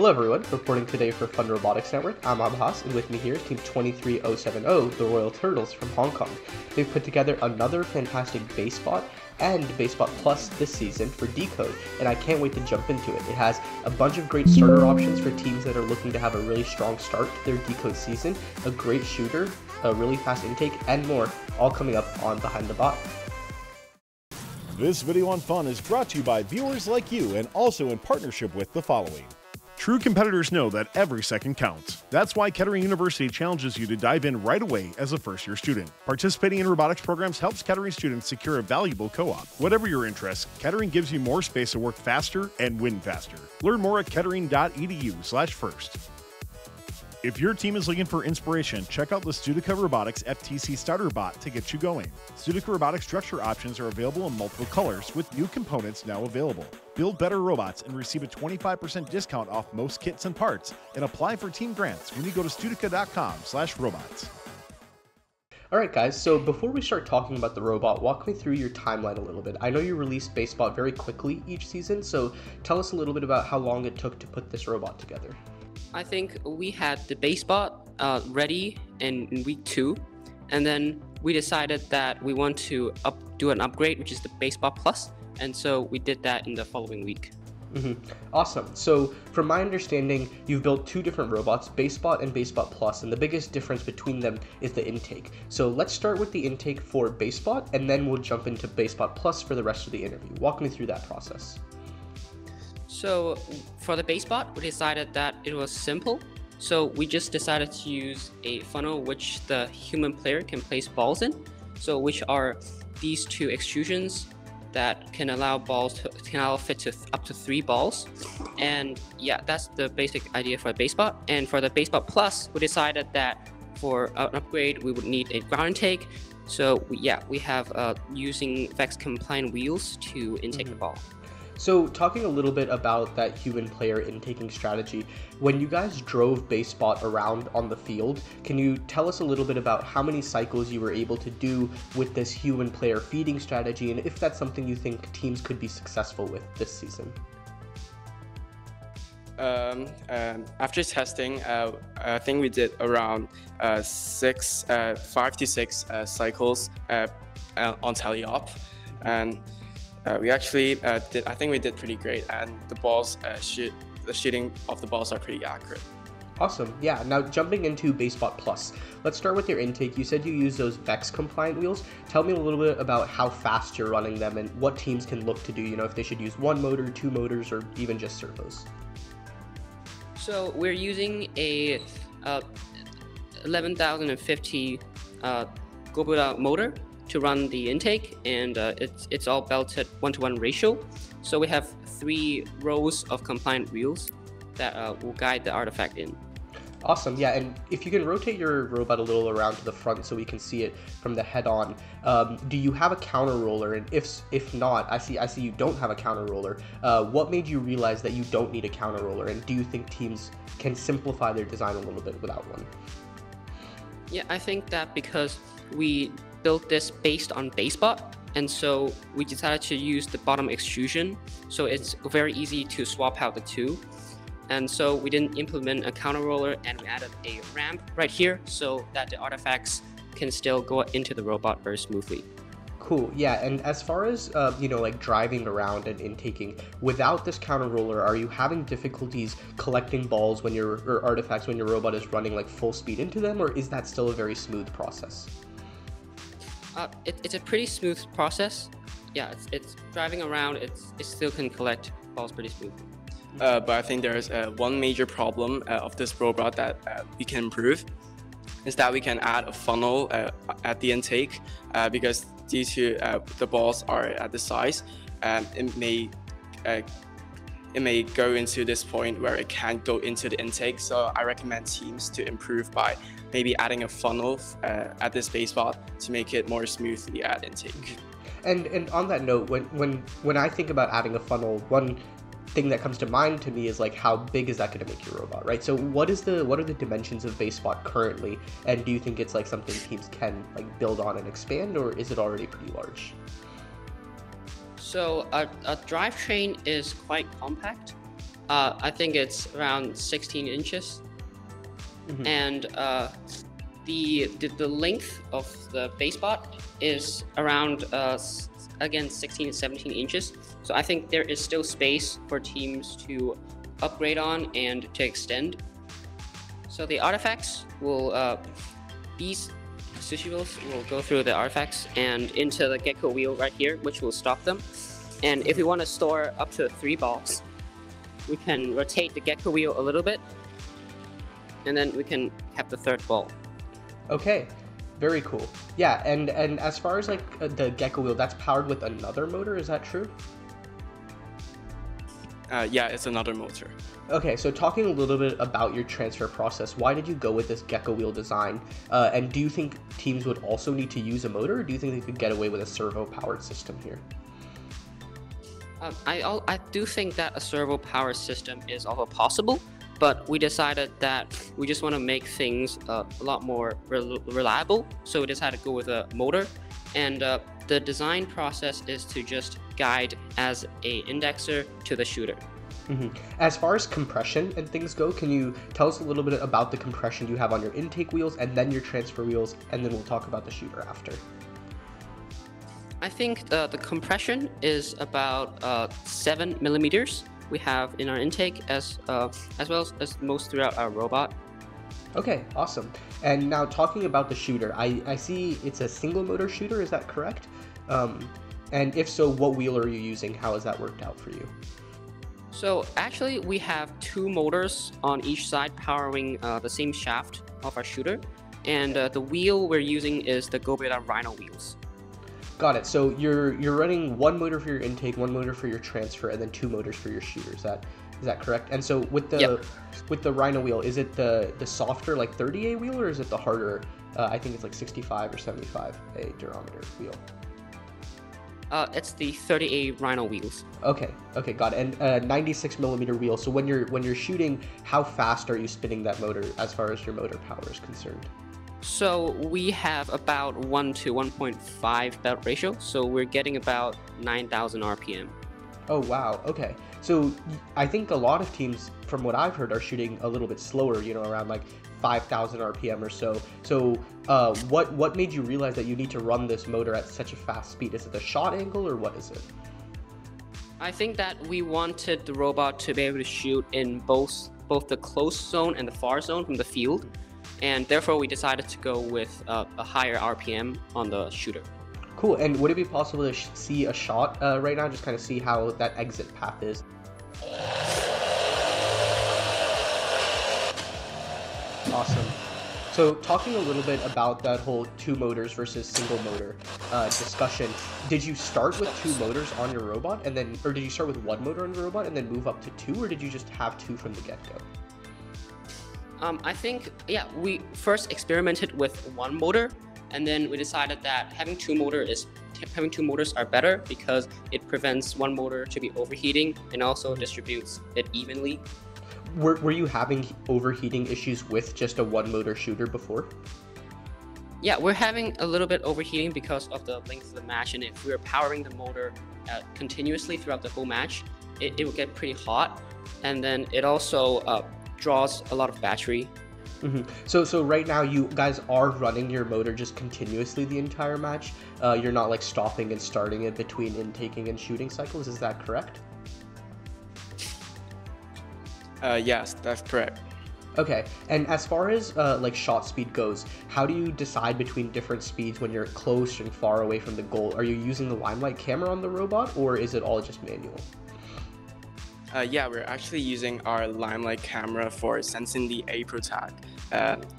Hello everyone, reporting today for Fun Robotics Network, I'm Abbas, and with me here, Team 23070, the Royal Turtles from Hong Kong. They've put together another fantastic Basebot and Basebot Plus this season for Decode, and I can't wait to jump into it. It has a bunch of great starter options for teams that are looking to have a really strong start to their Decode season, a great shooter, a really fast intake, and more, all coming up on Behind the Bot. This video on Fun is brought to you by viewers like you and also in partnership with the following. True competitors know that every second counts. That's why Kettering University challenges you to dive in right away as a first-year student. Participating in robotics programs helps Kettering students secure a valuable co-op. Whatever your interests, Kettering gives you more space to work faster and win faster. Learn more at kettering.edu/first. If your team is looking for inspiration, check out the Studica Robotics FTC Starter Bot to get you going. Studica Robotics structure options are available in multiple colors with new components now available. Build better robots and receive a 25% discount off most kits and parts, and apply for team grants when you go to studica.com/robots. Alright guys, so before we start talking about the robot, walk me through your timeline a little bit. I know you released Basebot very quickly each season, so tell us a little bit about how long it took to put this robot together. I think we had the Basebot ready in week 2, and then we decided that we want to do an upgrade, which is the Basebot Plus, and so we did that in the following week. Awesome. So from my understanding, you've built two different robots, Basebot and Basebot Plus, and the biggest difference between them is the intake. So let's start with the intake for Basebot, and then we'll jump into Basebot Plus for the rest of the interview. Walk me through that process. So for the Basebot, we decided that it was simple. So we just decided to use a funnel which the human player can place balls in. So which are these two extrusions that can allow fit up to three balls. And yeah, that's the basic idea for the Basebot. And for the Basebot Plus, we decided that for an upgrade, we would need a ground intake. So yeah, we have using VEX compliant wheels to intake the ball. So talking a little bit about that human player intaking strategy, when you guys drove Basebot around on the field, can you tell us a little bit about how many cycles you were able to do with this human player feeding strategy, and if that's something you think teams could be successful with this season? After testing, I think we did around 5 to 6 cycles on tally-op, and we actually I think we did pretty great, and the balls, the shooting of the balls are pretty accurate. Awesome. Yeah. Now jumping into Basebot Plus, let's start with your intake. You said you use those VEX compliant wheels. Tell me a little bit about how fast you're running them and what teams can look to do, you know, if they should use one motor, two motors, or even just servos. So we're using a 11,050 GoBilda motor to run the intake, and it's all belted 1-to-1 ratio. So we have 3 rows of compliant wheels that will guide the artifact in. Awesome, yeah, and if you can rotate your robot a little around to the front so we can see it from the head on, do you have a counter roller? And if not, I see you don't have a counter roller. What made you realize that you don't need a counter roller, and do you think teams can simplify their design a little bit without one? Yeah, I think that because we built this based on Basebot, and so we decided to use the bottom extrusion, so it's very easy to swap out the two. And so we didn't implement a counter roller, and we added a ramp right here so that the artifacts can still go into the robot very smoothly. Cool, yeah, and as far as, you know, like driving around and intaking, without this counter roller, are you having difficulties collecting balls when or artifacts when your robot is running like full speed into them, or is that still a very smooth process? It's a pretty smooth process. Yeah, it's driving around. It still can collect balls pretty smoothly. But I think there's one major problem of this robot that we can improve, is that we can add a funnel at the intake, because due to the balls are at the size, it may go into this point where it can't go into the intake. So I recommend teams to improve by maybe adding a funnel at this Basebot to make it more smoothly at intake. And on that note, when I think about adding a funnel, one thing that comes to mind to me is like, how big is that going to make your robot, right? So what are the dimensions of Basebot currently, and do you think it's like something teams can like build on and expand, or is it already pretty large? So a drivetrain is quite compact. I think it's around 16 inches. Mm-hmm. And the length of the basebot is around, again, 16 to 17 inches. So I think there is still space for teams to upgrade on and to extend. So the artifacts will, these tutorials will go through the artifacts and into the gecko wheel right here, which will stop them. And if we want to store up to 3 balls, we can rotate the gecko wheel a little bit, and then we can have the 3rd ball. Okay, very cool. Yeah, and as far as like the gecko wheel, that's powered with another motor, is that true? Yeah, it's another motor. Okay, so talking a little bit about your transfer process, why did you go with this gecko wheel design? And do you think teams would also need to use a motor, or do you think they could get away with a servo-powered system here? I do think that a servo-powered system is also possible, but we decided that we just want to make things a lot more reliable, so we decided to go with a motor. And the design process is to just guide as an indexer to the shooter. Mm-hmm. As far as compression and things go, can you tell us a little bit about the compression you have on your intake wheels and then your transfer wheels, and then we'll talk about the shooter after? I think the compression is about 7 millimeters we have in our intake, as well as most throughout our robot. Okay, awesome. And now talking about the shooter, I see it's a single motor shooter, is that correct? And if so, what wheel are you using? How has that worked out for you? So actually we have 2 motors on each side powering the same shaft of our shooter, and the wheel we're using is the GoBilda Rhino wheels. Got it. So you're running 1 motor for your intake, 1 motor for your transfer, and then 2 motors for your shooter. Is that correct? And so with the Yep. with the Rhino wheel, is it the softer like 30A wheel, or is it the harder? I think it's like 65 or 75A durometer wheel. It's the 30A Rhino wheels. Okay, got it. And 96 millimeter wheel. So when you're shooting, how fast are you spinning that motor as far as your motor power is concerned? So we have about 1 to 1.5 belt ratio, so we're getting about 9,000 RPM. Oh wow, okay. So I think a lot of teams, from what I've heard, are shooting a little bit slower, you know, around like 5,000 RPM or so. So what made you realize that you need to run this motor at such a fast speed? Is it the shot angle or what is it? I think that we wanted the robot to be able to shoot in both the close zone and the far zone from the field. And therefore we decided to go with a higher RPM on the shooter. Cool, and would it be possible to see a shot right now? Just kind of see how that exit path is. Awesome. So talking a little bit about that whole 2 motors versus single motor discussion, did you start with 2 motors on your robot and then, or did you start with 1 motor on your robot and then move up to 2, or did you just have 2 from the get-go? I think, yeah, we first experimented with 1 motor, and then we decided that having two motors are better because it prevents 1 motor to be overheating and also distributes it evenly. Were you having overheating issues with just a 1 motor shooter before? Yeah, we're having a little bit overheating because of the length of the match, and if we were powering the motor continuously throughout the whole match, it would get pretty hot, and then it also draws a lot of battery. Mm-hmm. So right now you guys are running your motor just continuously the entire match. You're not like stopping and starting it between intaking and shooting cycles, is that correct? Yes, that's correct. Okay, and as far as like shot speed goes, how do you decide between different speeds when you're close and far away from the goal? Are you using the Limelight camera on the robot, or is it all just manual? Yeah, we're actually using our Limelight camera for sensing the April tag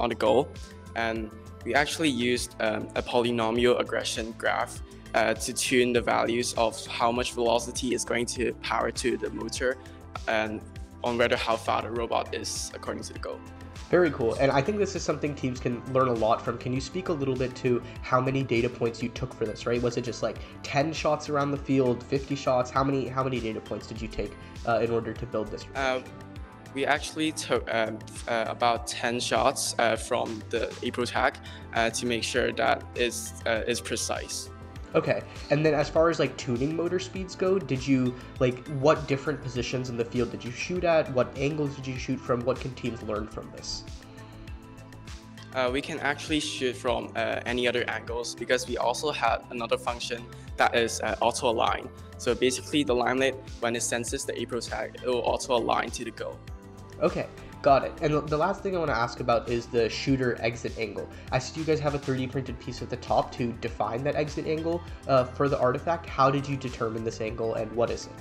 on the goal, and we actually used a polynomial aggression graph to tune the values of how much velocity is going to power to the motor and on whether how far the robot is according to the goal. Very cool, and I think this is something teams can learn a lot from. Can you speak a little bit to how many data points you took for this, right? Was it just like 10 shots around the field, 50 shots? How many data points did you take in order to build this? We actually took about 10 shots from the April tag to make sure that it's precise. Okay, and then as far as like tuning motor speeds go, did you, like, what different positions in the field did you shoot at? What angles did you shoot from? What can teams learn from this? We can actually shoot from any other angles because we also have another function that is auto-align. So basically the limelight, when it senses the April tag, it will auto-align to the goal. Okay. Got it. And the last thing I want to ask about is the shooter exit angle. I see you guys have a 3D printed piece at the top to define that exit angle for the artifact. How did you determine this angle and what is it?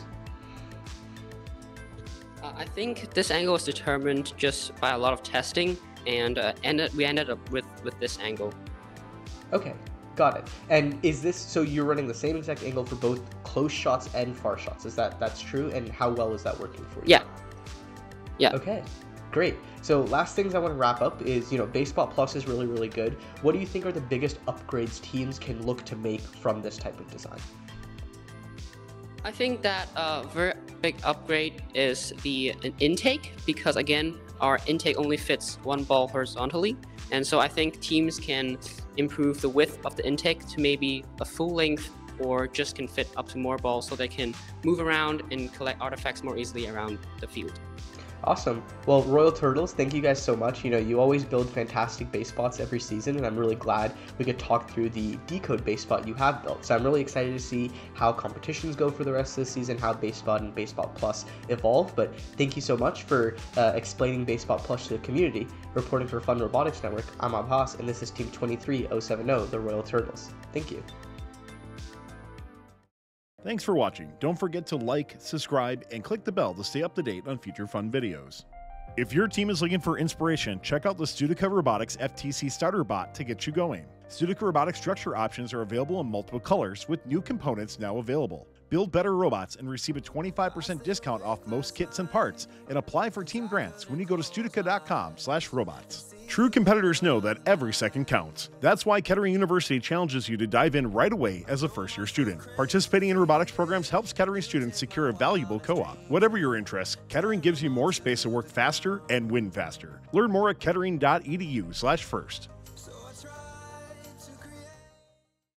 I think this angle was determined just by a lot of testing, and we ended up with this angle. Okay, got it. And is this, so you're running the same exact angle for both close shots and far shots? Is that's true? And how well is that working for you? Yeah. Yeah. Okay. Great. So last things I want to wrap up is, you know, Basebot Plus is really, really good. What do you think are the biggest upgrades teams can look to make from this type of design? I think that a very big upgrade is the intake, because again, our intake only fits one ball horizontally. And so I think teams can improve the width of the intake to maybe a full length, or just can fit up to more balls so they can move around and collect artifacts more easily around the field. Awesome. Well, Royal Turtles, thank you guys so much. You know, you always build fantastic Basebots every season, and I'm really glad we could talk through the Decode Basebot you have built. So I'm really excited to see how competitions go for the rest of the season, how Basebot and Basebot Plus evolve. But thank you so much for explaining Basebot Plus to the community. Reporting for Fun Robotics Network, I'm Abbas, and this is Team 23070, the Royal Turtles. Thank you. Thanks for watching. Don't forget to like, subscribe, and click the bell to stay up to date on future fun videos. If your team is looking for inspiration, check out the Studica Robotics FTC Starter Bot to get you going. Studica Robotics structure options are available in multiple colors with new components now available. Build better robots and receive a 25% discount off most kits and parts, and apply for team grants when you go to studica.com/robots. True competitors know that every second counts. That's why Kettering University challenges you to dive in right away as a first-year student. Participating in robotics programs helps Kettering students secure a valuable co-op. Whatever your interests, Kettering gives you more space to work faster and win faster. Learn more at kettering.edu/first.